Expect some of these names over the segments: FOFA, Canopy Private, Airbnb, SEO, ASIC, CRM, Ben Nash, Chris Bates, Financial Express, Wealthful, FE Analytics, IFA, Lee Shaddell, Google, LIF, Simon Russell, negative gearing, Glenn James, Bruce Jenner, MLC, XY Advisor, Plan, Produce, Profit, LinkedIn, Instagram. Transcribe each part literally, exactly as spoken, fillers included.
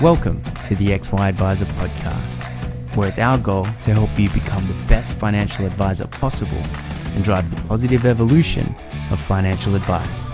Welcome to the X Y Advisor podcast, where it's our goal to help you become the best financial advisor possible and drive the positive evolution of financial advice.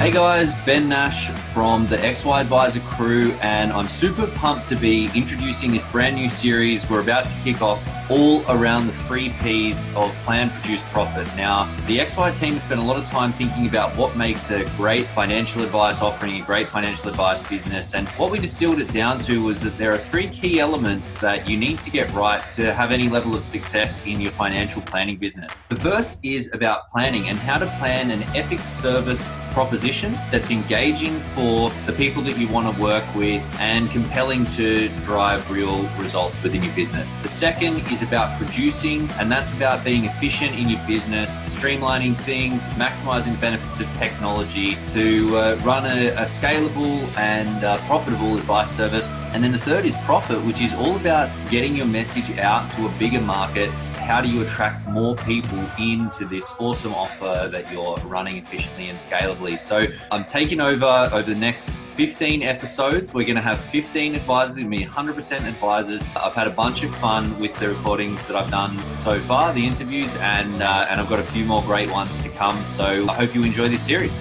Hey guys, Ben Nash from the X Y Advisor crew, and I'm super pumped to be introducing this brand new series. We're about to kick off all around the three P's of Plan, Produce, Profit. Now, the X Y team spent a lot of time thinking about what makes a great financial advice offering, a great financial advice business. And what we distilled it down to was that there are three key elements that you need to get right to have any level of success in your financial planning business. The first is about planning and how to plan an epic service proposition that's engaging for the people that you want to work with and compelling to drive real results within your business. The second is about producing, and that's about being efficient in your business, streamlining things, maximizing benefits of technology to uh, run a, a scalable and uh, profitable advice service. And then the third is profit, which is all about getting your message out to a bigger market. How do you attract more people into this awesome offer that you're running efficiently and scalably? So I'm taking over over the next fifteen episodes. We're going to have fifteen advisors, going to be one hundred percent advisors. I've had a bunch of fun with the recordings that I've done so far, the interviews, and, uh, and I've got a few more great ones to come. So I hope you enjoy this series.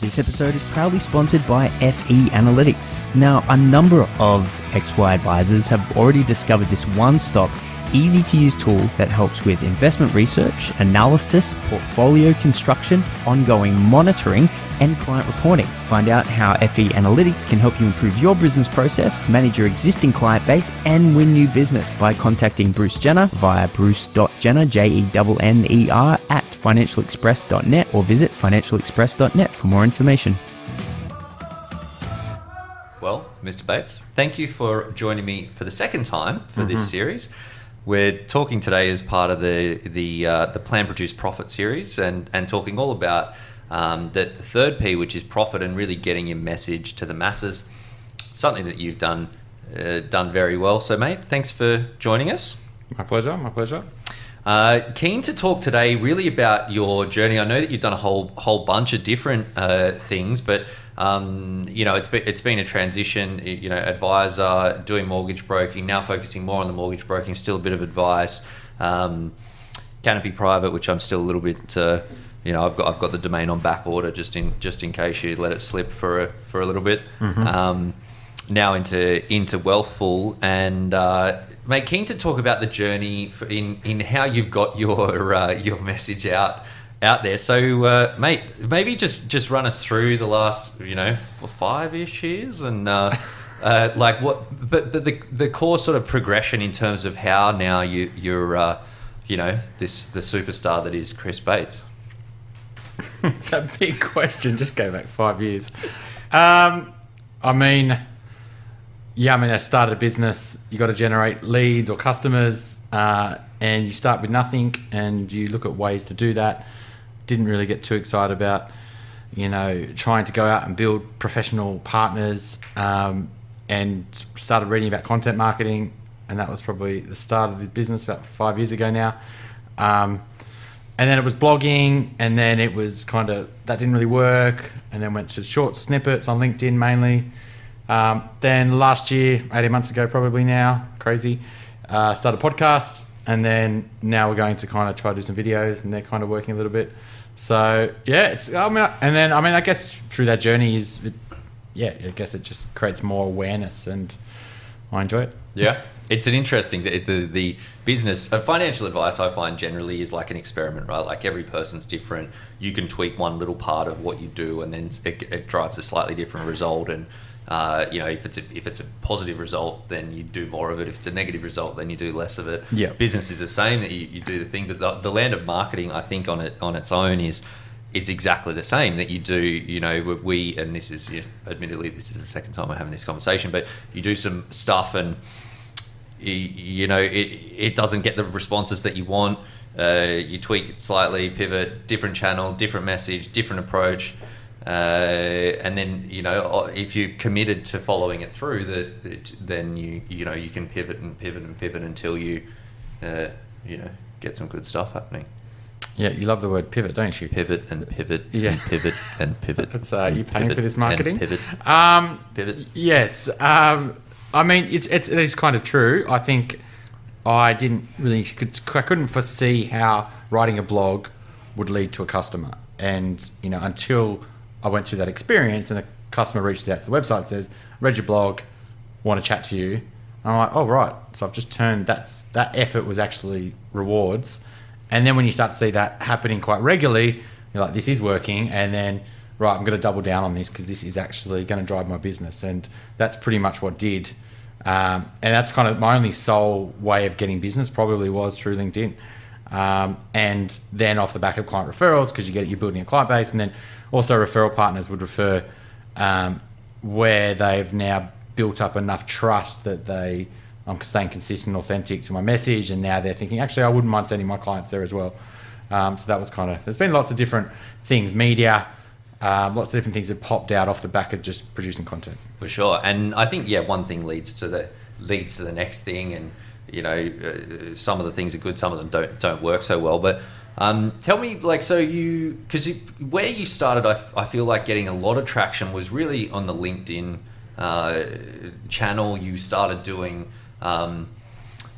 This episode is proudly sponsored by F E Analytics. Now, a number of X Y advisors have already discovered this one-stop, easy-to-use tool that helps with investment research, analysis, portfolio construction, ongoing monitoring, and client reporting. Find out how F E Analytics can help you improve your business process, manage your existing client base, and win new business by contacting Bruce Jenner via bruce dot jenner, J E N N E R, at financial express dot net, or visit financial express dot net for more information. Well, Mister Bates, thank you for joining me for the second time for mm-hmm. this series. We're talking today as part of the the, uh, the Plan, Produce, Profit series, and, and talking all about um, the, the third P, which is profit, and really getting your message to the masses, something that you've done uh, done very well. So, mate, thanks for joining us. My pleasure, my pleasure. Uh, keen to talk today really about your journey. I know that you've done a whole whole bunch of different uh, things, but Um, you know, it's been, it's been a transition, you know, advisor, doing mortgage broking, now focusing more on the mortgage broking, still a bit of advice, um, Canopy Private, which I'm still a little bit, uh, you know, I've got, I've got the domain on back order just in, just in case you let it slip for a, for a little bit, mm-hmm. um, now into, into Wealthful, and, uh, mate, keen to talk about the journey for in, in how you've got your, uh, your message out. out there. So, uh, mate, maybe just, just run us through the last, you know, five-ish years and uh, uh, like what, but, but the the core sort of progression in terms of how now you, you're, uh, you know, this the superstar that is Chris Bates. It's a big question. Just go back five years. Um, I mean, yeah, I mean, I started a business. You got to generate leads or customers, uh, and you start with nothing, and you look at ways to do that. Didn't really get too excited about, you know, trying to go out and build professional partners, um, and started reading about content marketing, and that was probably the start of the business about five years ago now. Um, and then it was blogging, and then it was kind of, that didn't really work, and then went to short snippets on LinkedIn mainly. Um, then last year, eighteen months ago probably now, crazy, uh, started a podcast, and then now we're going to kind of try to do some videos, and they're kind of working a little bit. So yeah, it's, I mean, and then, I mean, I guess through that journey is, it, yeah, I guess it just creates more awareness, and I enjoy it. Yeah. It's an interesting, the, the, the business, uh, financial advice I find generally is like an experiment, right? Like every person's different. You can tweak one little part of what you do, and then it, it drives a slightly different result. And, uh, you know, if it's a, if it's a positive result, then you do more of it. If it's a negative result, then you do less of it. Yeah. Business is the same, that you, you do the thing, but the, the land of marketing, I think on it, on its own is, is exactly the same, that you do, you know, we, and this is, you know, admittedly, this is the second time I'm having this conversation, but you do some stuff and you, you know, it, it doesn't get the responses that you want. Uh, you tweak it slightly, pivot, different channel, different message, different approach. uh, and then, you know, if you're committed to following it through, that then you you know you can pivot and pivot and pivot until you uh, you know get some good stuff happening. Yeah, you love the word pivot, don't you? Pivot and pivot, yeah. and pivot and pivot. That's uh, you paying for this marketing. Pivot. Um, pivot. Yes, um, I mean it's it's it is kind of true. I think I didn't really could I couldn't foresee how writing a blog would lead to a customer, and you know until I went through that experience and a customer reaches out to the website and says, "Read your blog, want to chat to you." And I'm like, "Oh right," so I've just turned that's that effort was actually rewards. And then when you start to see that happening quite regularly, you're like, this is working. And then, right, I'm going to double down on this because this is actually going to drive my business. And that's pretty much what did. Um, and that's kind of my only sole way of getting business probably was through LinkedIn. Um, and then off the back of client referrals, because you get, you're building a client base. And then also referral partners would refer um, where they've now built up enough trust that they... I'm staying consistent, authentic to my message, and now they're thinking, actually, I wouldn't mind sending my clients there as well. Um, so that was kind of, there's been lots of different things, media, uh, lots of different things that popped out off the back of just producing content. For sure. And I think, yeah, one thing leads to the leads to the next thing, and, you know, uh, some of the things are good, some of them don't don't work so well. But um, tell me, like, so you, because where you started, I, I feel like getting a lot of traction was really on the LinkedIn uh, channel. You started doing... Um,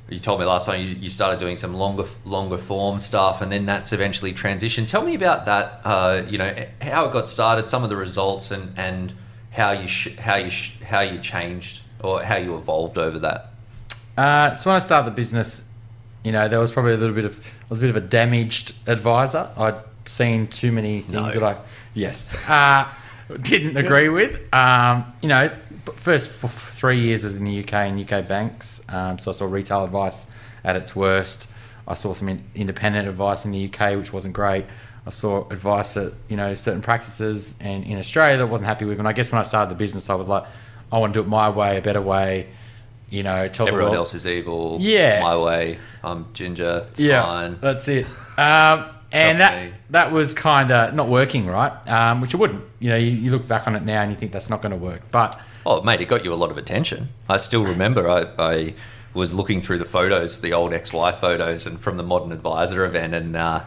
you told me last time you, you started doing some longer, longer form stuff, and then that's eventually transitioned. Tell me about that. Uh, you know how it got started, some of the results, and and how you sh how you sh how you changed or how you evolved over that. Uh, so when I started the business, you know there was probably a little bit of I was a bit of a damaged advisor. I'd seen too many things no. that I yes uh, didn't agree with. Um, you know. First for three years was in the U K and U K banks, um, so I saw retail advice at its worst. I saw some in independent advice in the U K, which wasn't great. I saw advice at you know certain practices and in Australia that I wasn't happy with. And I guess when I started the business, I was like, I want to do it my way, a better way. You know, tell everyone else is evil. Yeah, my way. I'm ginger. It's yeah, fine. That's it. Um, and that me. that was kind of not working right, um, which it wouldn't. You know, you, you look back on it now and you think that's not going to work, but. Oh, mate, it got you a lot of attention. I still remember I, I was looking through the photos, the old X Y photos and from the Modern Advisor event. And, uh,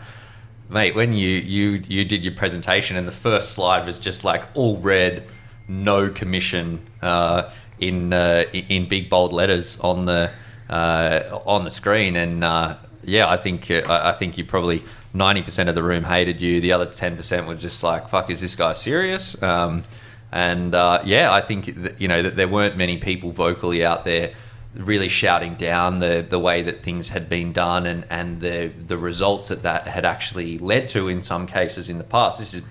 mate, when you, you, you did your presentation and the first slide was just like all red, no commission uh, in uh, in big, bold letters on the uh, on the screen. And, uh, yeah, I think, I think you probably ninety percent of the room hated you. The other ten percent were just like, fuck, is this guy serious? Um And uh, yeah, I think that, you know that there weren't many people vocally out there really shouting down the the way that things had been done and and the the results that that had actually led to in some cases in the past. This is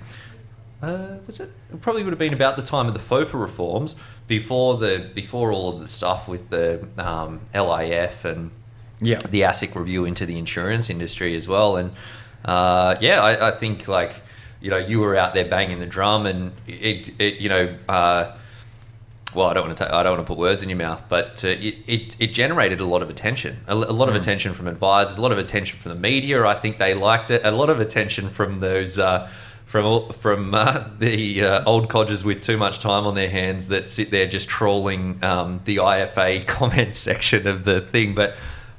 uh, was it? It probably would have been about the time of the FOFA reforms before the before all of the stuff with the um, L I F and yeah the ASIC review into the insurance industry as well. And uh, yeah, I, I think like. You know, you were out there banging the drum, and it, it you know, uh, well, I don't want to, I don't want to put words in your mouth, but uh, it, it it generated a lot of attention, a, a lot of mm. attention from advisors, a lot of attention from the media. I think they liked it. A lot of attention from those, uh, from from uh, the uh, old codgers with too much time on their hands that sit there just trawling um, the I F A comment section of the thing, but.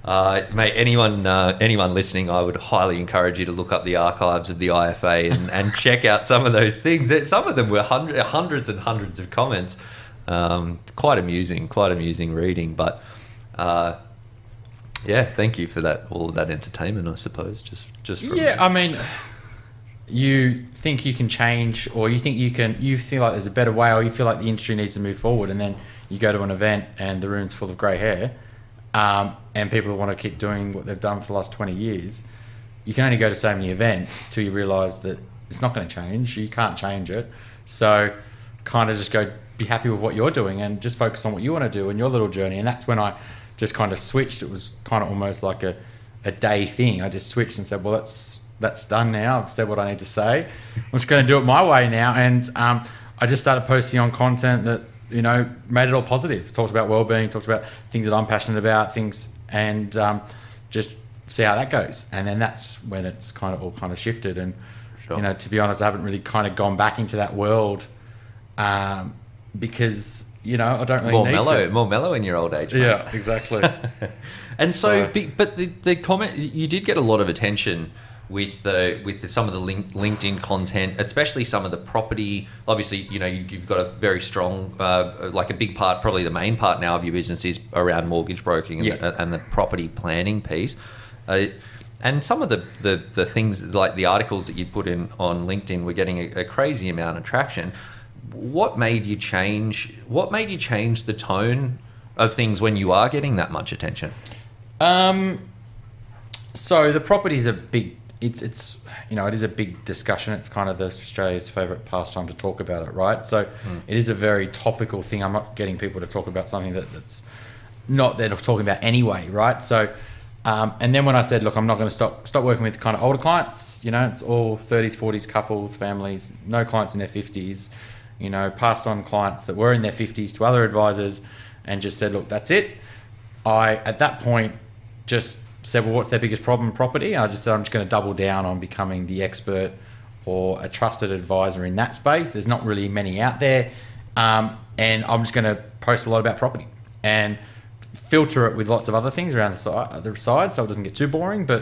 Uh, mate, anyone uh, anyone listening, I would highly encourage you to look up the archives of the I F A and, and check out some of those things. Some of them were hundred, hundreds and hundreds of comments. Um, it's quite amusing, quite amusing reading. But uh, yeah, thank you for that, all of that entertainment, I suppose. Just, just for yeah. I mean, you think you can change, or you think you can, you feel like there's a better way, or you feel like the industry needs to move forward, and then you go to an event and the room's full of grey hair. Um, and people who want to keep doing what they've done for the last twenty years, you can only go to so many events till you realise that it's not going to change. You can't change it. So kind of just go be happy with what you're doing and just focus on what you want to do in your little journey. And that's when I just kind of switched. It was kind of almost like a, a day thing. I just switched and said, well, that's, that's done now. I've said what I need to say. I'm just going to do it my way now. And um, I just started posting on content that you know, made it all positive. Talked about well-being, talked about things that I'm passionate about, things, and um, just see how that goes. And then that's when it's kind of all kind of shifted. And Sure. You know, to be honest, I haven't really kind of gone back into that world um, because, you know, I don't really more need mellow, to. More mellow in your old age. Mate. Yeah, exactly. And so, so but the, the comment, you did get a lot of attention with the, with the, some of the link, LinkedIn content, especially some of the property. Obviously, you know, you, you've got a very strong, uh, like a big part, probably the main part now of your business is around mortgage broking and, yeah. the, and the property planning piece. Uh, and some of the, the, the things, like the articles that you put in on LinkedIn were getting a, a crazy amount of traction. What made you change, what made you change the tone of things when you are getting that much attention? Um, so the property's a big, It's, it's, you know, it is a big discussion. It's kind of the Australia's favourite pastime to talk about it, right? So mm. it is a very topical thing. I'm not getting people to talk about something that, that's not they're not talking about anyway, right? So, um, and then when I said, look, I'm not going to stop stop working with kind of older clients, you know, it's all thirties, forties couples, families, no clients in their fifties, you know, passed on clients that were in their fifties to other advisors and just said, look, that's it. I, at that point, just... said, well, what's their biggest problem? Property. I just said, I'm just going to double down on becoming the expert or a trusted advisor in that space. There's not really many out there. Um, and I'm just going to post a lot about property and filter it with lots of other things around the side, the side so it doesn't get too boring, but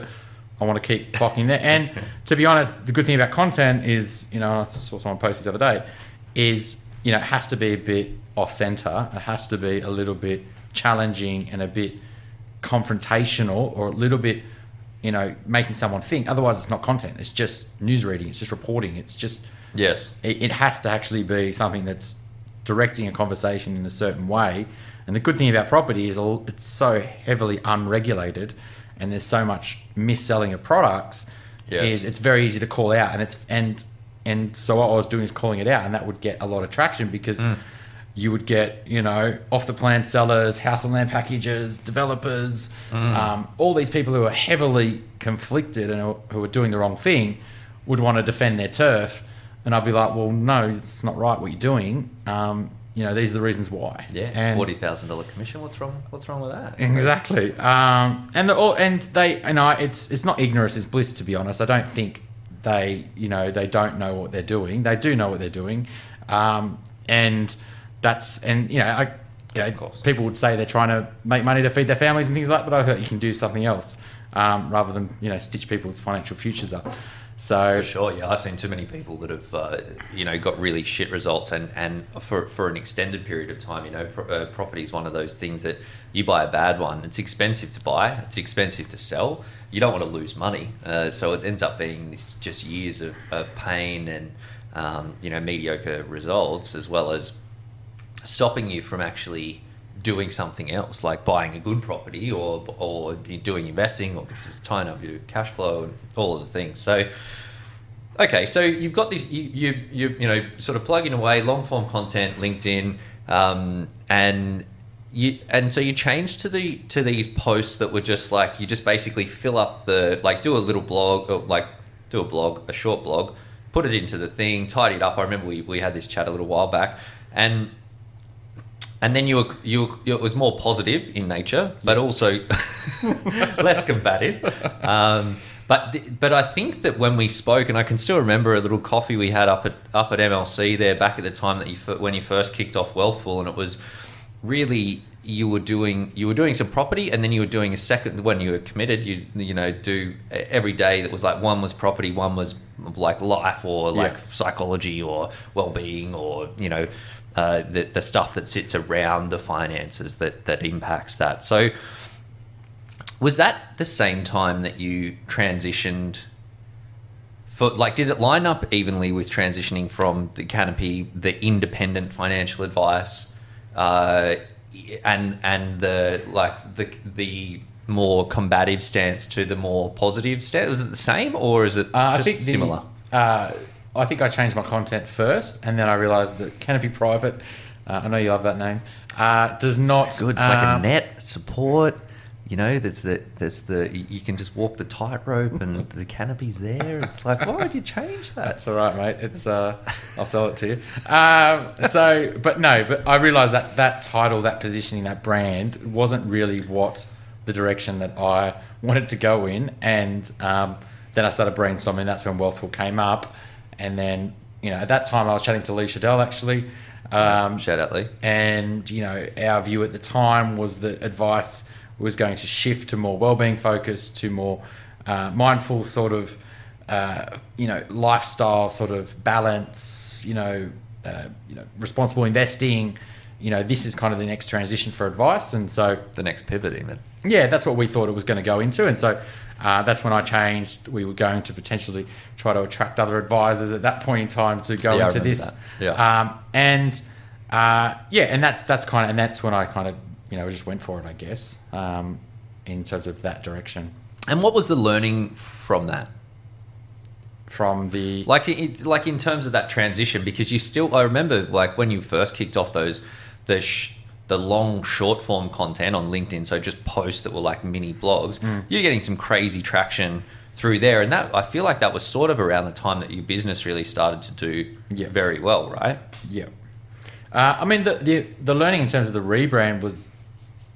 I want to keep clocking there. And to be honest, the good thing about content is, you know, I saw someone post this the other day, is, you know, it has to be a bit off center. It has to be a little bit challenging and a bit confrontational or a little bit, you know, making someone think. Otherwise it's not content. It's just news reading. It's just reporting. It's just, yes, it, it has to actually be something that's directing a conversation in a certain way. And the good thing about property is it's so heavily unregulated and there's so much mis-selling of products, yes. is it's very easy to call out. And it's, and, and so what I was doing is calling it out, and that would get a lot of traction because mm. you would get, you know, off the plan sellers, house and land packages, developers, mm. um, all these people who are heavily conflicted and who are doing the wrong thing would want to defend their turf. And I'd be like, well, no, it's not right what you're doing. Um, you know, these are the reasons why. Yeah, and forty thousand dollars commission. What's wrong? What's wrong with that? Exactly. Um, and all, and they, you know, it's it's not ignorance is bliss, to be honest. I don't think they, you know, they don't know what they're doing. They do know what they're doing, um, and. That's, and you know, I, you know, people would say they're trying to make money to feed their families and things like that, but I heard you can do something else um, rather than, you know, stitch people's financial futures up. So for sure, yeah, I've seen too many people that have, uh, you know, got really shit results, and, and for, for an extended period of time, you know, pro uh, property is one of those things that you buy a bad one. It's expensive to buy. It's expensive to sell. You don't want to lose money. Uh, so it ends up being this just years of, of pain and, um, you know, mediocre results, as well as stopping you from actually doing something else, like buying a good property or or doing investing, or because it's tying up your cash flow and all of the things. So, okay, so you've got this, you you you, you know, sort of plugging away long form content, LinkedIn, um, and you and so you changed to the to these posts that were just like, you just basically fill up the, like do a little blog, or like do a blog, a short blog, put it into the thing, tidy it up. I remember we we had this chat a little while back, and. And then you were, you were, it was more positive in nature, but yes. also less combative. Um, but but I think that when we spoke, and I can still remember a little coffee we had up at up at M L C there back at the time that you when you first kicked off Wealthful, and it was really you were doing you were doing some property, and then you were doing a second when you were committed. You you know do every day that was like one was property, one was like life or like yeah. psychology or well-being or you know. Uh, the, the stuff that sits around the finances that, that impacts that. So was that the same time that you transitioned for, like, did it line up evenly with transitioning from the Canopy, the independent financial advice, uh, and, and the, like the, the more combative stance to the more positive stance? Was it the same, or is it uh, just I think similar? The, uh, I think I changed my content first, and then I realised that Canopy Private, uh, I know you love that name, uh, does not... It's good. It's um, like a net, support, you know, there's the, there's the, you can just walk the tightrope and the canopy's there. It's like, why would you change that? That's all right, mate. It's, uh, I'll sell it to you. Um, so, but no, but I realised that that title, that positioning, that brand wasn't really what the direction that I wanted to go in, and... Um, Then I started brainstorming. That's when Wealthful came up. And then, you know, at that time I was chatting to Lee Shaddell, actually. Um, Shout out, Lee. And, you know, our view at the time was that advice was going to shift to more wellbeing focus, to more uh, mindful sort of, uh, you know, lifestyle sort of balance, you know, uh, you know, responsible investing. You know, this is kind of the next transition for advice. And so... the next pivot even. Yeah, that's what we thought it was going to go into. And so uh, that's when I changed. We were going to potentially try to attract other advisors at that point in time to go yeah, into this. That. Yeah. Um, and uh, yeah, and that's that's kind of... and that's when I kind of, you know, just went for it, I guess, um, in terms of that direction. And what was the learning from that? From the... Like, it, like in terms of that transition, because you still... I remember, like, when you first kicked off those... the sh the long short form content on LinkedIn, so just posts that were like mini blogs, mm. you're getting some crazy traction through there. And that, I feel like that was sort of around the time that your business really started to do yeah. very well, right? Yeah. Uh, I mean, the, the, the learning in terms of the rebrand was,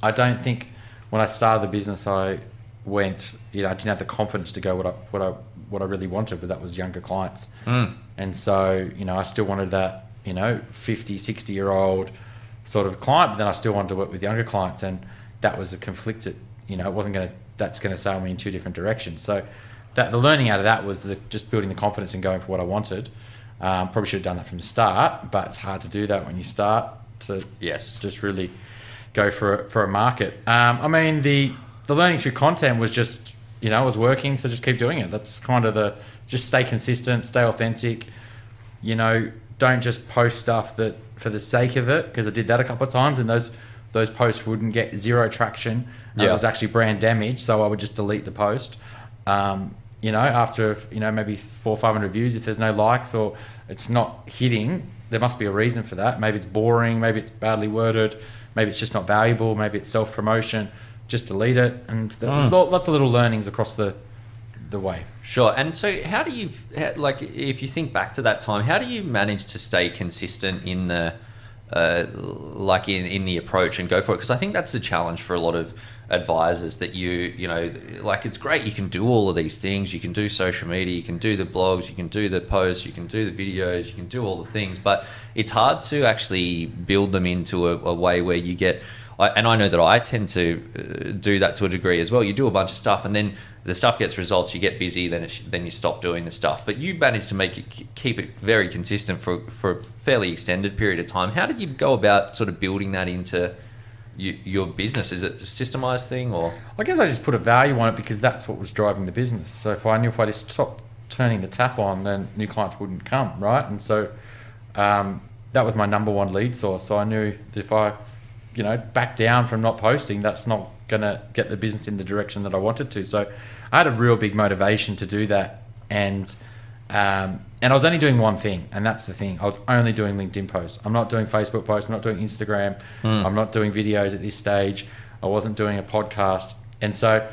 I don't think when I started the business, I went, you know, I didn't have the confidence to go what I, what I, what I really wanted, but that was younger clients. Mm. And so, you know, I still wanted that, you know, fifty, sixty year old sort of client, but then I still wanted to work with younger clients, and that was a conflicted, you know, it wasn't going to, that's going to sail me in two different directions. So that the learning out of that was the, just building the confidence and going for what I wanted. Um, probably should have done that from the start, but it's hard to do that when you start to yes. just really go for a, for a market. Um, I mean, the, the learning through content was just, you know, it was working, so just keep doing it. That's kind of the, just stay consistent, stay authentic, you know, don't just post stuff that for the sake of it, because I did that a couple of times and those those posts wouldn't get zero traction. Yeah. It was actually brand damage, so I would just delete the post. Um, you know, after, you know, maybe four or five hundred views, if there's no likes or it's not hitting, there must be a reason for that. Maybe it's boring, maybe it's badly worded, maybe it's just not valuable, maybe it's self-promotion. Just delete it. And mm. lots of little learnings across the the way. Sure. And so how do you, like, if you think back to that time, how do you manage to stay consistent in the uh, like in, in the approach and go for it? Because I think that's the challenge for a lot of advisors, that you you know, like, it's great, you can do all of these things, you can do social media, you can do the blogs, you can do the posts, you can do the videos, you can do all the things, but it's hard to actually build them into a, a way where you get, and I know that I tend to do that to a degree as well. You do a bunch of stuff, and then the stuff gets results, you get busy, then it's, then you stop doing the stuff. But you managed to make it, keep it very consistent for, for a fairly extended period of time. How did you go about sort of building that into you, your business? Is it a systemized thing, or? I guess I just put a value on it because that's what was driving the business. So if I knew if I just stopped turning the tap on, then new clients wouldn't come, right? And so um, that was my number one lead source. So I knew that if I, you know, back down from not posting, that's not going to get the business in the direction that I wanted to. So I had a real big motivation to do that. And um, and I was only doing one thing, and that's the thing. I was only doing LinkedIn posts. I'm not doing Facebook posts. I'm not doing Instagram. Mm. I'm not doing videos at this stage. I wasn't doing a podcast. And so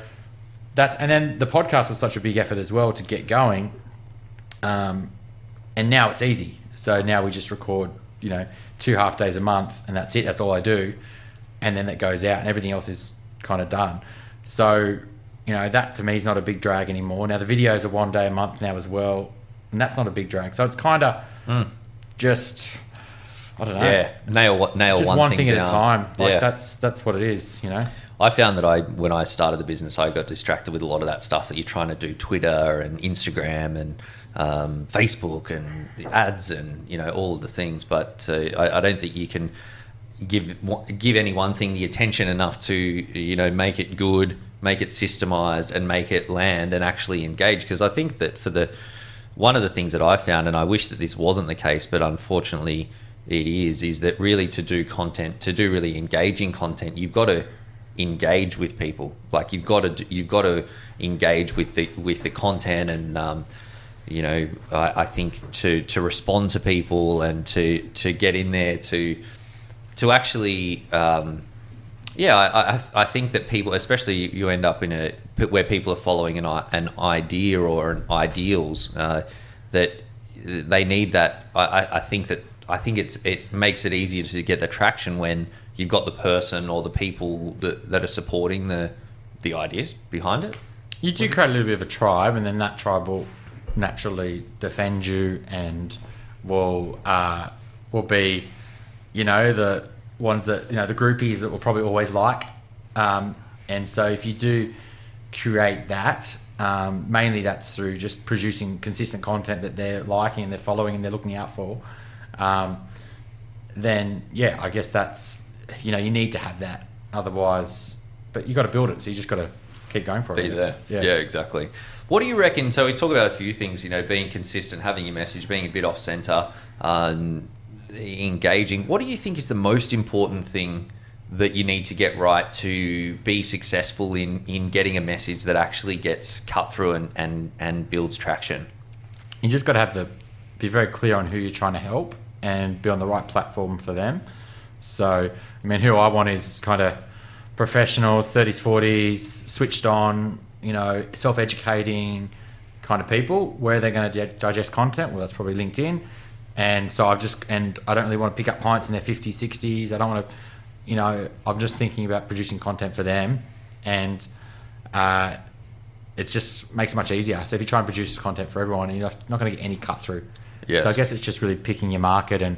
that's, and then the podcast was such a big effort as well to get going. Um, and now it's easy. So now we just record, you know, two half days a month, and that's it. That's all I do. And then that goes out, and everything else is kind of done. So, you know, that to me is not a big drag anymore. Now the videos are one day a month now as well, and that's not a big drag. So it's kind of mm. just, I don't know. Yeah, nail nail just one, one thing, thing at a time. Like yeah. that's that's what it is, you know. I found that I when I started the business, I got distracted with a lot of that stuff that you're trying to do, Twitter and Instagram and um, Facebook and the ads and, you know, all of the things. But uh, I, I don't think you can give give any one thing the attention enough to, you know, make it good, make it systemized, and make it land and actually engage. Because I think that for the one of the things that I found, and I wish that this wasn't the case, but unfortunately it is, is that really to do content, to do really engaging content, you've got to engage with people. Like you've got to you've got to engage with the with the content, and um, you know, I, I think to to respond to people and to to get in there to. To actually, um, yeah, I, I, I think that people, especially you end up in a, where people are following an, an idea or an ideals uh, that they need that. I, I think that, I think it's, it makes it easier to get the traction when you've got the person or the people that, that are supporting the, the ideas behind it. You do create a little bit of a tribe, and then that tribe will naturally defend you and will uh, will be, you know, the ones that, you know, the groupies that will probably always like. Um, and so if you do create that, um, mainly that's through just producing consistent content that they're liking and they're following and they're looking out for, um, then, yeah, I guess that's, you know, you need to have that. Otherwise, but you got to build it. So you just got to keep going for it. Be there. Yeah. yeah, exactly. What do you reckon? So we talk about a few things, you know, being consistent, having your message, being a bit off center, um, engaging. What do you think is the most important thing that you need to get right to be successful in, in getting a message that actually gets cut through and, and, and builds traction? You just got to have the, be very clear on who you're trying to help and be on the right platform for them. So, I mean, who I want is kind of professionals, thirties, forties, switched on, you know, self-educating kind of people. Where they're going to di digest content, well, that's probably LinkedIn. And so I've just, and I don't really want to pick up clients in their fifties, sixties. I don't want to, you know, I'm just thinking about producing content for them. And uh, it just makes it much easier. So if you try and produce content for everyone, you're not going to get any cut through. Yes. So I guess it's just really picking your market and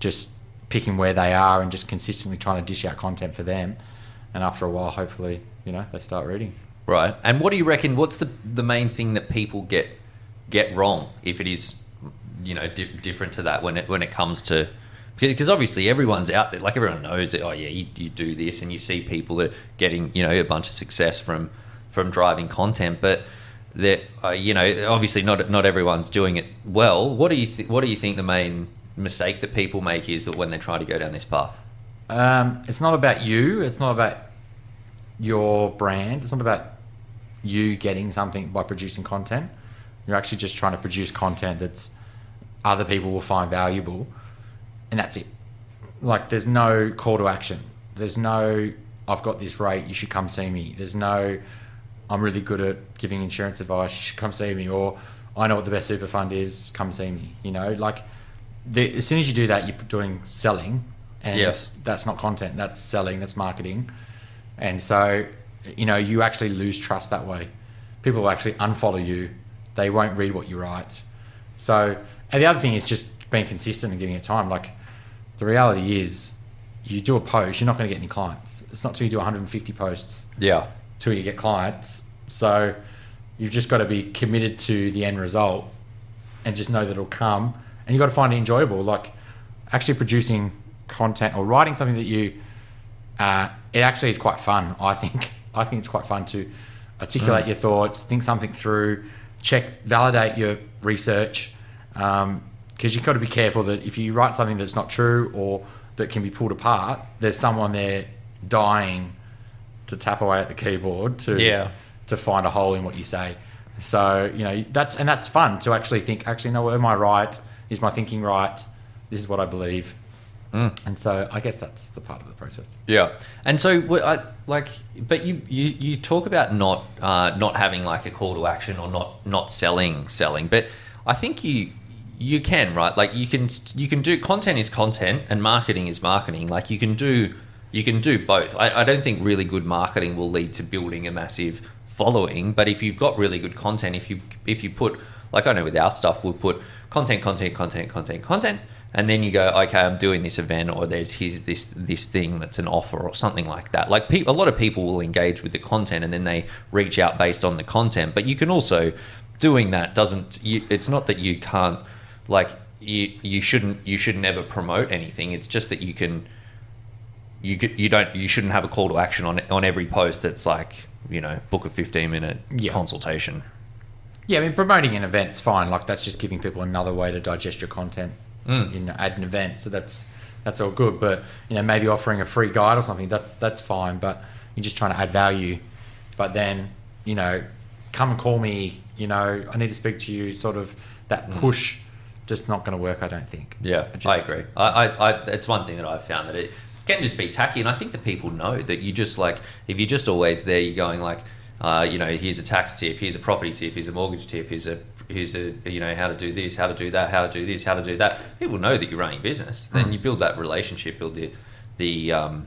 just picking where they are and just consistently trying to dish out content for them. And after a while, hopefully, you know, they start reading. Right. And what do you reckon, what's the, the main thing that people get get wrong, if it is, you know, di different to that when it, when it comes to, because obviously everyone's out there, like everyone knows that, oh yeah, you, you do this, and you see people that are getting, you know, a bunch of success from, from driving content, but that, uh, you know, obviously not, not everyone's doing it well. What do you th what do you think the main mistake that people make is that when they try to go down this path? Um, it's not about you. It's not about your brand. It's not about you getting something by producing content. You're actually just trying to produce content that's other people will find valuable, and that's it. Like, there's no call to action. There's no, I've got this rate, you should come see me. There's no, I'm really good at giving insurance advice, you should come see me, or I know what the best super fund is, come see me. You know, like, the, as soon as you do that, you're doing selling. And yes. That's not content, that's selling, that's marketing. And so, you know, you actually lose trust that way. People will actually unfollow you. They won't read what you write. So, and the other thing is just being consistent and giving it time. Like, the reality is, you do a post, you're not gonna get any clients. It's not till you do a hundred and fifty posts. Yeah. Till you get clients. So you've just gotta be committed to the end result and just know that it'll come. And you've gotta find it enjoyable. Like, actually producing content or writing something that you uh it actually is quite fun. I think I think it's quite fun to articulate mm. your thoughts, think something through, check, validate your research, um because you've got to be careful that if you write something that's not true or that can be pulled apart, there's someone there dying to tap away at the keyboard to yeah. to find a hole in what you say. So, you know, that's, and that's fun to actually think, actually, no, am I right? Is my thinking right? This is what I believe. Mm. And so I guess that's the part of the process. Yeah. And so, I, like, but you, you, you talk about not uh, not having like a call to action or not not selling selling, but I think you you can, right? Like, you can you can do, content is content and marketing is marketing. Like, you can do you can do both. I, I don't think really good marketing will lead to building a massive following, but if you've got really good content, if you if you put, like, I know with our stuff, we'll put content, content, content, content, content. And then you go, okay, I'm doing this event, or there's here's this this thing that's an offer or something like that. Like, a lot of people will engage with the content and then they reach out based on the content. But you can also, doing that doesn't, you, it's not that you can't, like, you you shouldn't you should never promote anything. It's just that you can, you you don't you shouldn't have a call to action on on every post that's like, you know, book a fifteen minute yeah. consultation. Yeah, I mean, promoting an event's fine. Like, that's just giving people another way to digest your content. Mm. You know, at an event, so that's that's all good. But, you know, maybe offering a free guide or something, that's that's fine. But you're just trying to add value. But then, you know, come and call me. You know, I need to speak to you. Sort of that push, mm. just not going to work, I don't think. Yeah, I, just, I agree. I, I, I that's one thing that I've found, that it can just be tacky, and I think that people know that. You just, like, if you're just always there, you're going like, uh, you know, here's a tax tip, here's a property tip, here's a mortgage tip, here's a here's a, you know, how to do this, how to do that, how to do this, how to do that. People know that you're running business. Then mm. you build that relationship, build the, the, um,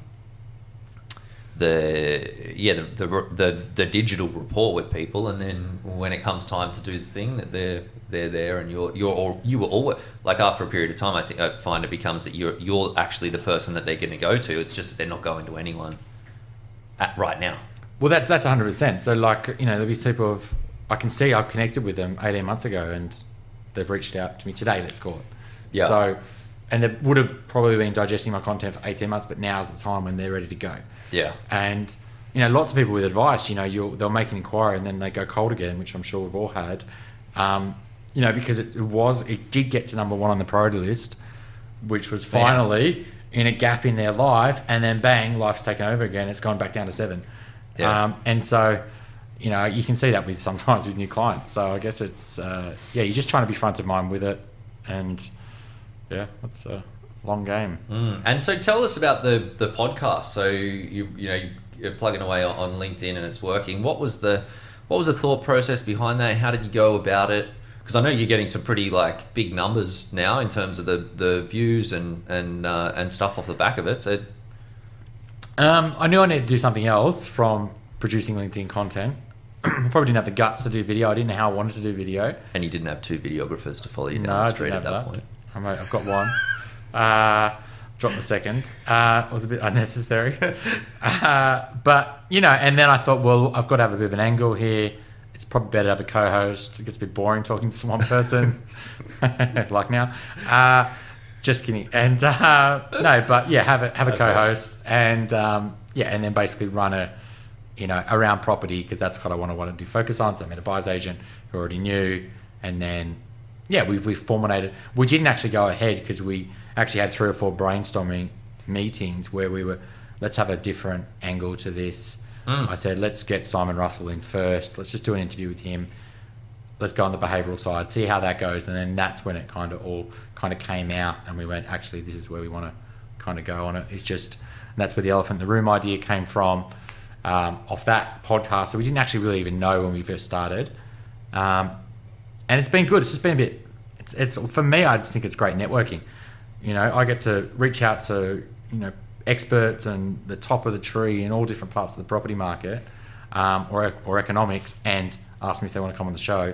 the yeah the, the the the digital rapport with people, and then when it comes time to do the thing, that they're they're there, and you're you're all, you were always like, after a period of time, I think I find it becomes that you're you're actually the person that they're going to go to. It's just that they're not going to anyone at right now. Well, that's that's one hundred percent. So like, you know, there'll be people of, I can see I've connected with them eighteen months ago, and they've reached out to me today, let's call it. Yeah. So, and they would have probably been digesting my content for eighteen months, but now's the time when they're ready to go. Yeah. And, you know, lots of people with advice, you know, you'll, they'll make an inquiry and then they go cold again, which I'm sure we've all had, um, you know, because it was, it did get to number one on the priority list, which was finally yeah. in a gap in their life, and then bang, life's taken over again. It's gone back down to seven. Yes. Um, and so, you know, you can see that with sometimes with new clients. So I guess it's, uh, yeah, you're just trying to be front of mind with it, and yeah, that's a long game. Mm. And so tell us about the, the podcast. So you you know, you're plugging away on LinkedIn and it's working. What was the what was the thought process behind that? How did you go about it? Because I know you're getting some pretty like big numbers now in terms of the, the views and and uh, and stuff off the back of it. So um, I knew I needed to do something else from producing LinkedIn content. Probably didn't have the guts to do video. I didn't know how I wanted to do video. And you didn't have two videographers to follow you down no, the street at that, that point. I'm a, I've got one. Uh, dropped the second. Uh, it was a bit unnecessary. Uh, but, you know, and then I thought, well, I've got to have a bit of an angle here. It's probably better to have a co-host. It gets a bit boring talking to one person. Like now. Uh, just kidding. And uh, no, but yeah, have a, have a co-host. And um, yeah, and then basically run a, you know, around property, because that's what I want to want to do focus on. So I met a buyer's agent who already knew, and then yeah, we we formulated. We didn't actually go ahead because we actually had three or four brainstorming meetings where we were, let's have a different angle to this. Mm. I said, let's get Simon Russell in first. Let's just do an interview with him. Let's go on the behavioural side, see how that goes, and then that's when it kind of all kind of came out, and we went, actually, this is where we want to kind of go on it. It's just, and that's where the elephant in the room idea came from. Um, off that podcast, so we didn't actually really even know when we first started, um, and it's been good. It's just been a bit. It's it's for me. I just think it's great networking. You know, I get to reach out to, you know, experts and the top of the tree in all different parts of the property market, um, or or economics, and ask them if they want to come on the show,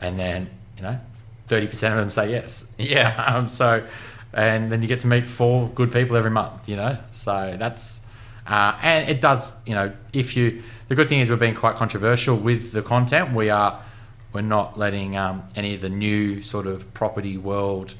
and then, you know, thirty percent of them say yes. Yeah. Um, so, and then you get to meet four good people every month. You know, so that's. Uh, and it does, you know, if you, the good thing is we're being quite controversial with the content. We are, we're not letting um, any of the new sort of property world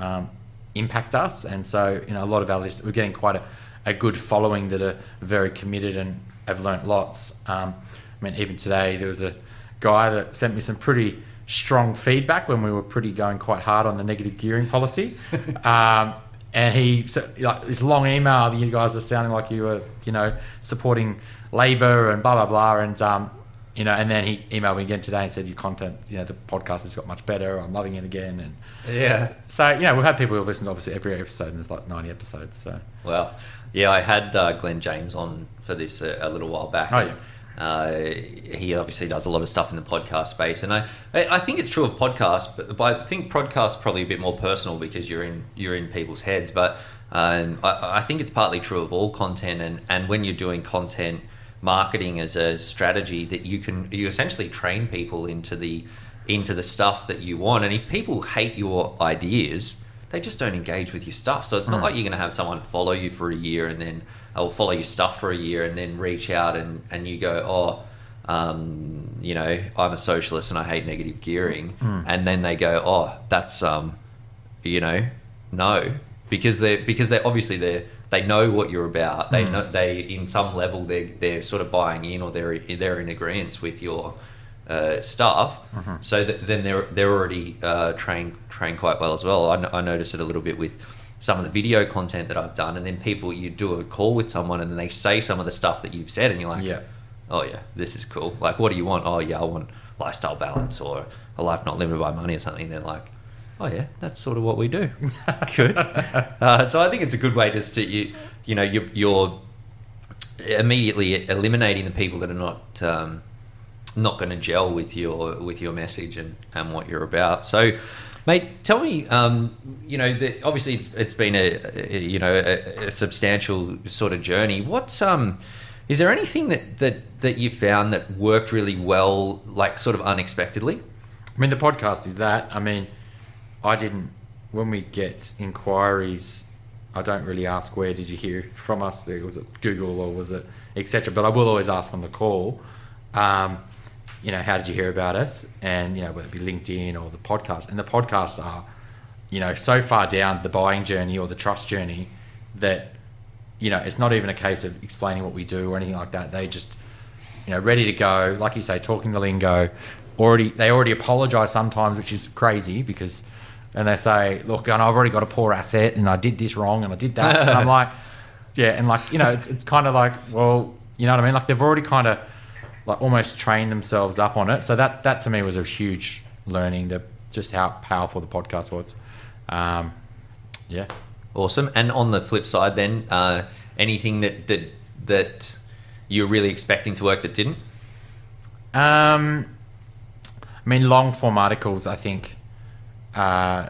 um, impact us. And so, you know, a lot of our listeners, we're getting quite a, a good following that are very committed and have learnt lots. Um, I mean, even today, there was a guy that sent me some pretty strong feedback when we were pretty going quite hard on the negative gearing policy. Um, And he, so, like, this long email, that you guys are sounding like you were, you know, supporting Labor and blah, blah, blah. And, um, you know, and then he emailed me again today and said, your content, you know, the podcast has got much better. I'm loving it again. And yeah. So, you know, we've had people who've listened, obviously, every episode, and there's like ninety episodes. So, well, yeah, I had uh, Glenn James on for this a, a little while back. Oh, yeah. Uh, he obviously does a lot of stuff in the podcast space, and I, I think it's true of podcasts, but, but I think podcasts are probably a bit more personal because you're in you're in people's heads. But um, I, I think it's partly true of all content, and, and when you're doing content marketing as a strategy, that you can you essentially train people into the into the stuff that you want. And if people hate your ideas, they just don't engage with your stuff. So it's not mm. like you're going to have someone follow you for a year and then. I'll follow your stuff for a year and then reach out and, and you go, oh, um, you know, I'm a socialist and I hate negative gearing. Mm. And then they go, oh, that's, um, you know, no, because they're, because they're obviously they're, they know what you're about. They mm. know they, in some level, they're, they're sort of buying in, or they're, they're in agreement with your uh, stuff. Mm-hmm. So that then they're, they're already uh, trained, trained quite well as well. I, n- I noticed it a little bit with some of the video content that I've done, and then people, you do a call with someone and then they say some of the stuff that you've said, and you're like, yeah. oh yeah, this is cool. Like, what do you want? Oh yeah, I want lifestyle balance or a life not limited by money or something. And they're like, oh yeah, that's sort of what we do. Good. Uh, so I think it's a good way to, to you, you know, you're, you're immediately eliminating the people that are not, um, not going to gel with your, with your message and, and what you're about. So, mate, tell me, um, you know, the, obviously it's it's been a, a you know a, a substantial sort of journey. What um, Is there anything that, that, that you found that worked really well, like sort of unexpectedly? I mean, the podcast is that. I mean, I didn't, when we get inquiries, I don't really ask, where did you hear from us? Was it Google or was it et cetera? But I will always ask on the call, um, you know, how did you hear about us? And, you know, whether it be LinkedIn or the podcast. And the podcasts are, you know, so far down the buying journey or the trust journey that, you know, it's not even a case of explaining what we do or anything like that. They just, you know, ready to go. Like you say, talking the lingo. Already, they already apologise sometimes, which is crazy because... And they say, look, and I've already got a poor asset and I did this wrong and I did that. And I'm like, yeah. And like, you know, it's, it's kind of like, well, you know what I mean? Like they've already kind of like almost trained themselves up on it. So that, that to me was a huge learning, that just how powerful the podcast was. Um, yeah. Awesome. And on the flip side then, uh, anything that, that, that you're really expecting to work that didn't? Um, I mean, long form articles, I think, Uh,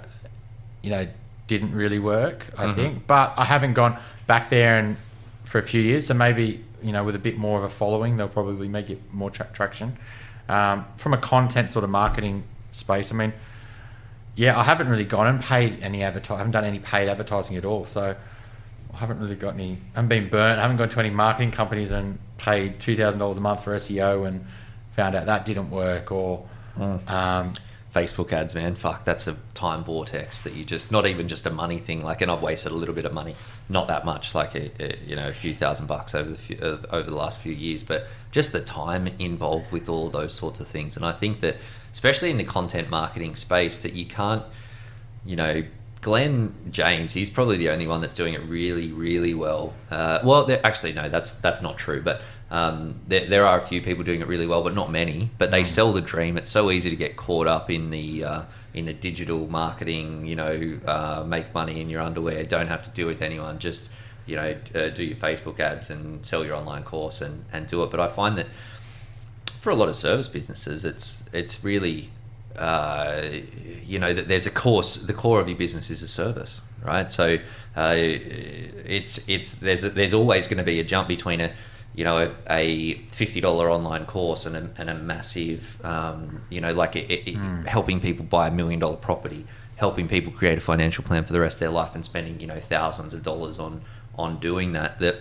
you know, didn't really work, I mm-hmm. think. But I haven't gone back there and for a few years, so maybe, you know, with a bit more of a following, they'll probably make it more tra traction. Um, from a content sort of marketing space, I mean, yeah, I haven't really gone and paid any advertising. I haven't done any paid advertising at all, so I haven't really got any. I haven't been burnt. I haven't gone to any marketing companies and paid two thousand dollars a month for S E O and found out that didn't work, or. Mm. Um, Facebook ads, man, fuck, that's a time vortex that you just, not even just a money thing, like, and I've wasted a little bit of money, not that much, like, a, a, you know, a few thousand bucks over the few, uh, over the last few years, but just the time involved with all those sorts of things. And I think that, especially in the content marketing space, that you can't, you know, Glenn James, he's probably the only one that's doing it really, really well. Uh, well, actually, no, that's that's not true, but um, there, there are a few people doing it really well, but not many. But they mm. sell the dream. It's so easy to get caught up in the uh, in the digital marketing. You know, uh, make money in your underwear. Don't have to deal with anyone. Just, you know, uh, do your Facebook ads and sell your online course and and do it. But I find that for a lot of service businesses, it's it's really. Uh, you know, that there's a course, the core of your business is a service, right? So uh, it's, it's, there's, a, there's always going to be a jump between a, you know, a, a fifty dollar online course and a, and a massive, um, you know, like a, a, mm. helping people buy a million dollar property, helping people create a financial plan for the rest of their life and spending, you know, thousands of dollars on, on doing that, that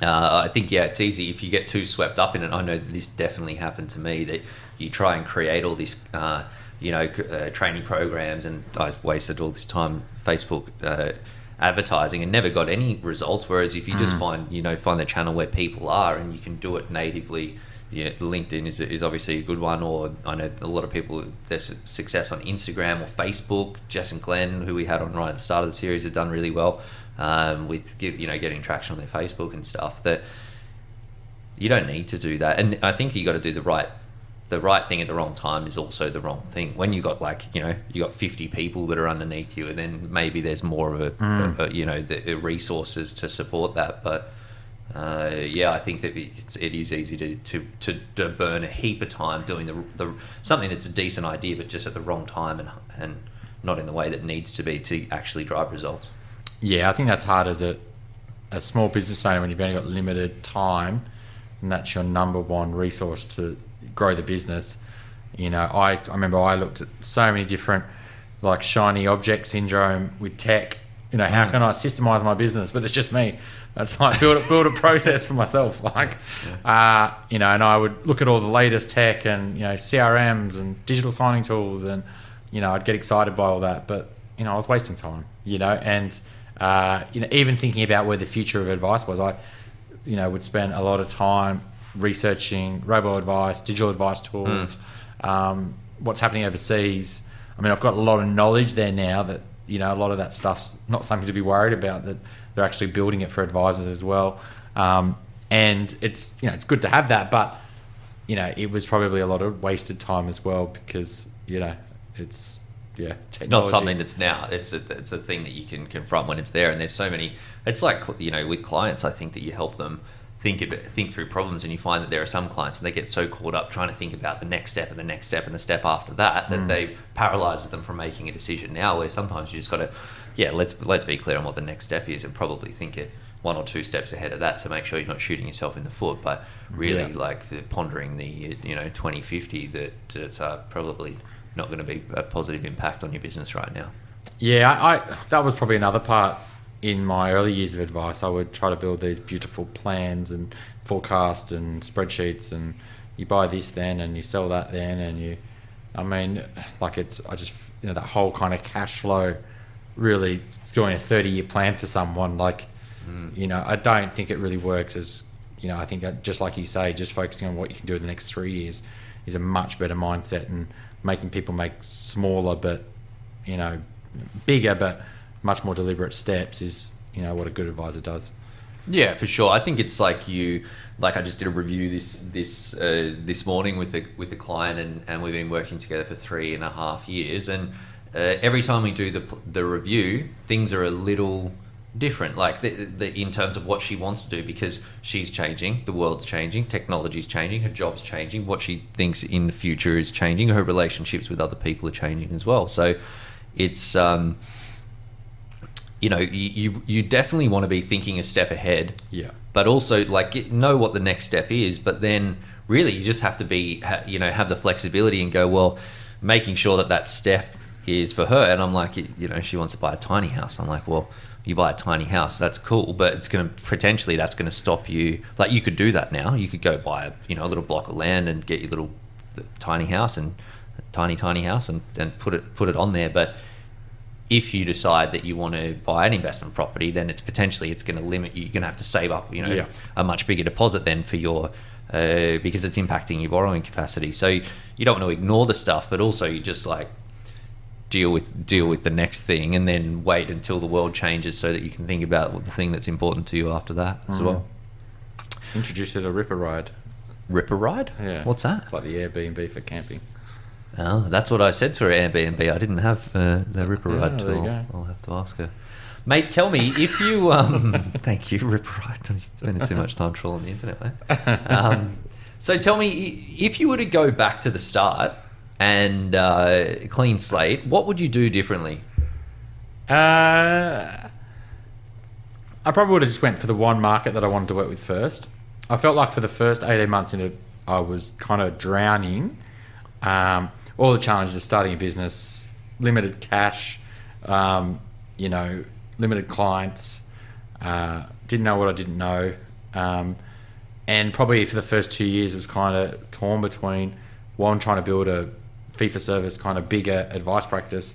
uh, I think, yeah, it's easy if you get too swept up in it. I know that this definitely happened to me, that you try and create all these, uh, you know, uh, training programs, and I wasted all this time Facebook uh, advertising and never got any results. Whereas if you mm. just find, you know, find the channel where people are and you can do it natively, you know, LinkedIn is, is obviously a good one. Or I know a lot of people, their success on Instagram or Facebook. Jess and Glenn, who we had on right at the start of the series, have done really well um, with, you know, getting traction on their Facebook and stuff. That you don't need to do that, and I think you got to do the right. The right thing at the wrong time is also the wrong thing. When you got like, you know, you got fifty people that are underneath you, and then maybe there's more of a, mm. a, a you know, the, the resources to support that. But uh, yeah, I think that it's, it is easy to, to, to, to burn a heap of time doing the, the something that's a decent idea, but just at the wrong time and and not in the way that needs to be to actually drive results. Yeah, I think that's hard as a a small business owner when you've only got limited time, and that's your number one resource to grow the business. You know, I, I remember I looked at so many different like shiny object syndrome with tech, you know, how mm. can I systemize my business? But it's just me. It's like build, build a process for myself. Like, yeah. uh, you know, and I would look at all the latest tech and, you know, C R Ms and digital signing tools, and, you know, I'd get excited by all that, but, you know, I was wasting time, you know, and, uh, you know, even thinking about where the future of advice was, I, you know, would spend a lot of time researching robo advice, digital advice tools, mm. um, what's happening overseas. I mean, I've got a lot of knowledge there now that, you know, a lot of that stuff's not something to be worried about, that they're actually building it for advisors as well. Um, and it's, you know, it's good to have that, but, you know, it was probably a lot of wasted time as well, because, you know, it's, yeah, technology. It's not something that's now, it's a, it's a thing that you can confront when it's there. And there's so many, it's like, you know, with clients, I think that you help them think of it, think through problems, and you find that there are some clients and they get so caught up trying to think about the next step and the next step and the step after that, that mm. they paralyzes them from making a decision now, where sometimes you just got to, yeah, let's let's be clear on what the next step is and probably think it one or two steps ahead of that to make sure you're not shooting yourself in the foot. But really, yeah. like the pondering the you know twenty fifty, that it's uh, probably not going to be a positive impact on your business right now. Yeah, I, I that was probably another part in my early years of advice. I would try to build these beautiful plans and forecasts and spreadsheets, and you buy this then and you sell that then, and you, I mean, like it's I just you know that whole kind of cash flow, really doing a thirty year plan for someone like. Mm. You know, I don't think it really works as, you know, I think that just like you say, just focusing on what you can do in the next three years is a much better mindset, and making people make smaller but, you know, bigger but much more deliberate steps is, you know, what a good advisor does. Yeah, for sure. I think it's like you, like I just did a review this this uh, this morning with a, with a client, and, and we've been working together for three and a half years. And uh, every time we do the the review, things are a little... different, like the, the in terms of what she wants to do, because she's changing, the world's changing, technology's changing, her job's changing, what she thinks in the future is changing, her relationships with other people are changing as well. So it's um you know you you, you definitely want to be thinking a step ahead, yeah, but also like know what the next step is. But then really you just have to be you know have the flexibility and go, well, making sure that that step is for her. And I'm like, you know she wants to buy a tiny house. I'm like, well, you buy a tiny house, that's cool, but it's going to potentially, that's going to stop you. Like, you could do that now. You could go buy a you know a little block of land and get your little tiny house and tiny tiny house and, and put it put it on there. But if you decide that you want to buy an investment property, then it's potentially it's going to limit you. You're going to have to save up you know yeah. a much bigger deposit then for your uh, because it's impacting your borrowing capacity. So you don't want to ignore the stuff, but also you just like deal with deal with the next thing, and then wait until the world changes so that you can think about what the thing that's important to you after that as mm-hmm. well. Introduced as a Ripper Ride. Ripper Ride? Yeah. What's that? It's like the Airbnb for camping. Oh, that's what I said to her, Airbnb. I didn't have uh, the Ripper yeah, Ride tool. I'll, I'll have to ask her. Mate, tell me if you... Um, thank you, Ripper Ride. I'm spending too much time trolling the internet, mate. Um, so tell me, if you were to go back to the start... and uh, clean slate, what would you do differently? Uh, I probably would have just went for the one market that I wanted to work with first. I felt like for the first eighteen months in it, I was kind of drowning. Um, all the challenges of starting a business, limited cash, um, you know, limited clients, uh, didn't know what I didn't know. Um, and probably for the first two years, it was kind of torn between, well, I'm trying to build a fee-for-service kind of bigger advice practice,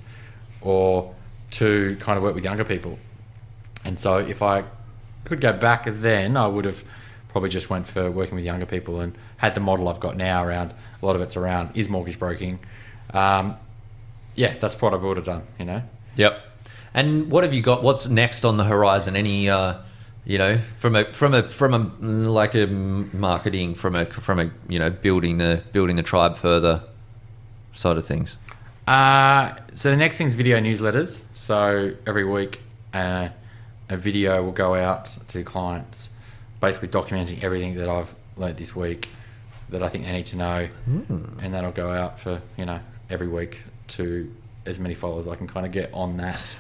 or to kind of work with younger people. And so if I could go back then, I would have probably just went for working with younger people and had the model I've got now around, a lot of it's around is mortgage broking. Um, yeah, that's what I would have done, you know? Yep. And what have you got? What's next on the horizon? Any, uh, you know, from a, from a, from a, like a marketing, from a, from a, you know, building the, building the tribe further side of things? Uh, so the next thing's video newsletters. So every week uh, a video will go out to clients, basically documenting everything that I've learned this week that I think they need to know. Mm. And that'll go out for, you know, every week to as many followers I can kind of get on that.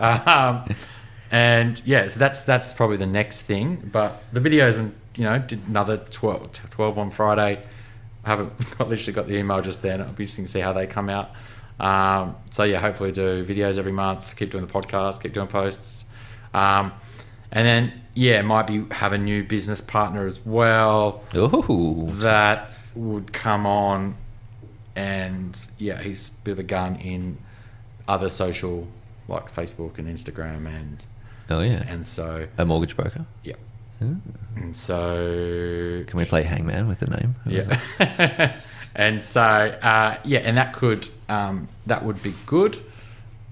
um, and yeah, so that's, that's probably the next thing. But the videos, and you know, did another twelve, twelve on Friday. I haven't got, literally got the email just then. It'll be interesting to see how they come out. Um, so yeah, hopefully do videos every month, keep doing the podcast, keep doing posts. Um, and then, yeah, might be have a new business partner as well. Ooh. That would come on, and yeah, he's a bit of a gun in other social, like Facebook and Instagram, and oh yeah. And so a mortgage broker? Yeah. And so can we play hangman with the name? Who yeah. And so uh yeah, and that could um that would be good,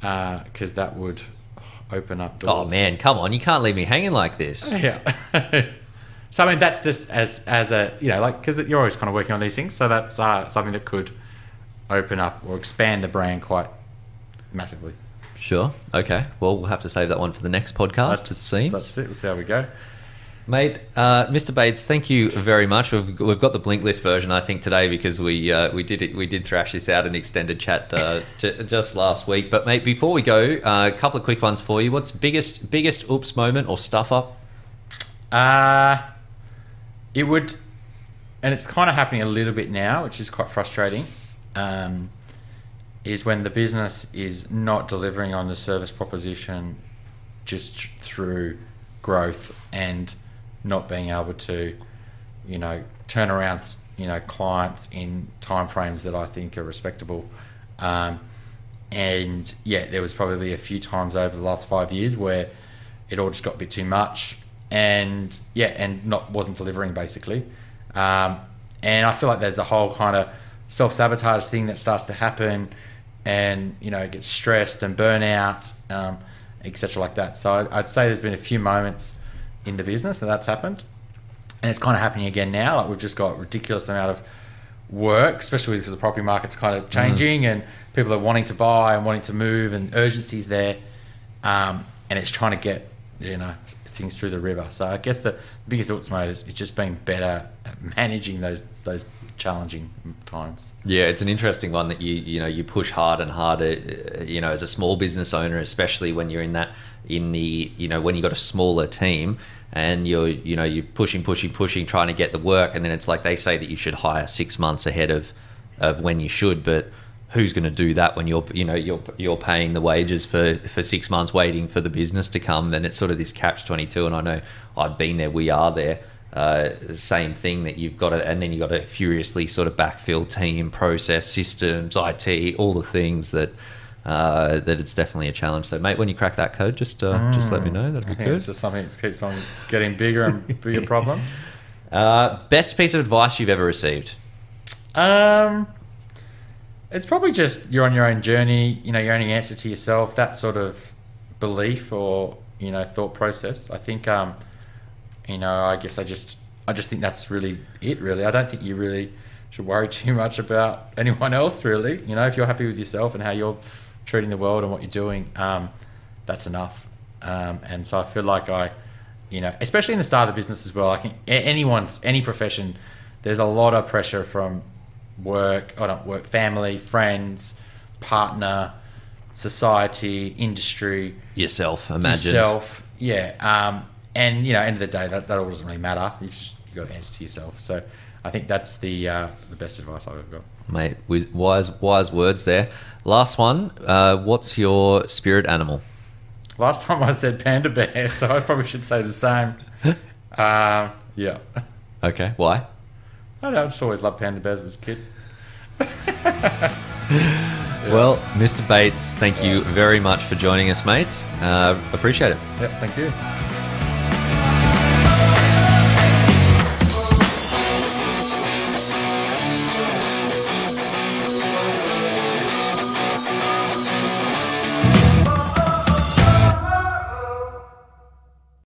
uh because that would open up doors. Oh man, come on, you can't leave me hanging like this. Yeah. So I mean, that's just as as a you know like because you're always kind of working on these things, so that's uh something that could open up or expand the brand quite massively. Sure. Okay, well, we'll have to save that one for the next podcast. That's, it seems that's it. We'll see how we go. Mate, uh, Mister Bates, thank you very much. We've, we've got the blink list version, I think, today, because we uh, we did it, we did thrash this out an extended chat uh, just last week. But mate, before we go, uh, a couple of quick ones for you. What's biggest biggest oops moment or stuff up Uh, it would, and it's kind of happening a little bit now, which is quite frustrating, um, is when the business is not delivering on the service proposition just through growth and not being able to, you know, turn around, you know, clients in timeframes that I think are respectable. Um, and yeah, there was probably a few times over the last five years where it all just got a bit too much, and yeah, and not wasn't delivering basically. Um, and I feel like there's a whole kind of self-sabotage thing that starts to happen, and you know, it gets stressed and burnout, um, et cetera, like that. So I'd say there's been a few moments in the business that that's happened, and it's kind of happening again now. Like we've just got a ridiculous amount of work, especially because the property market's kind of changing, mm. and people are wanting to buy and wanting to move, and urgency's there, um, and it's trying to get, you know, things through the river. So I guess the biggest ultimate is it's just being better at managing those those challenging times. Yeah, it's an interesting one that you you know you push hard and harder, you know, as a small business owner, especially when you're in that in the you know when you've got a smaller team. And you're, you know, you're pushing, pushing, pushing, trying to get the work. And then it's like they say that you should hire six months ahead of, of when you should. But who's going to do that when you're, you know, you're you're paying the wages for, for six months waiting for the business to come? Then it's sort of this catch twenty-two. And I know I've been there. We are there. Uh, same thing that you've got to, and then you've got to furiously sort of backfill team, process, systems, I T, all the things that. Uh, that it's definitely a challenge. So, mate, when you crack that code, just uh, mm. just let me know. That'd be good. It's just something that keeps on getting bigger and bigger problem. Uh, best piece of advice you've ever received? Um, it's probably just you're on your own journey. You know, your only answer to yourself. That sort of belief or you know thought process. I think um, you know, I guess I just I just think that's really it. Really, I don't think you really should worry too much about anyone else. Really, you know, if you're happy with yourself and how you're treating the world and what you're doing, um, that's enough. Um, and so I feel like I, you know, especially in the start of the business as well, I think anyone's, any profession, there's a lot of pressure from work, or not work, family, friends, partner, society, industry. Yourself, imagine. Yourself, yeah. Um, and, you know, end of the day, that, that all doesn't really matter. You just, you've got to answer to yourself. So I think that's the, uh, the best advice I've ever got. Mate, wise wise words there. Last one, uh, what's your spirit animal? Last time I said panda bear, so I probably should say the same. Uh, yeah. Okay, why? I don't know, I just always loved panda bears as a kid. Yeah. Well, Mister Bates, thank you very much for joining us, mate. Uh, appreciate it. Yeah, thank you.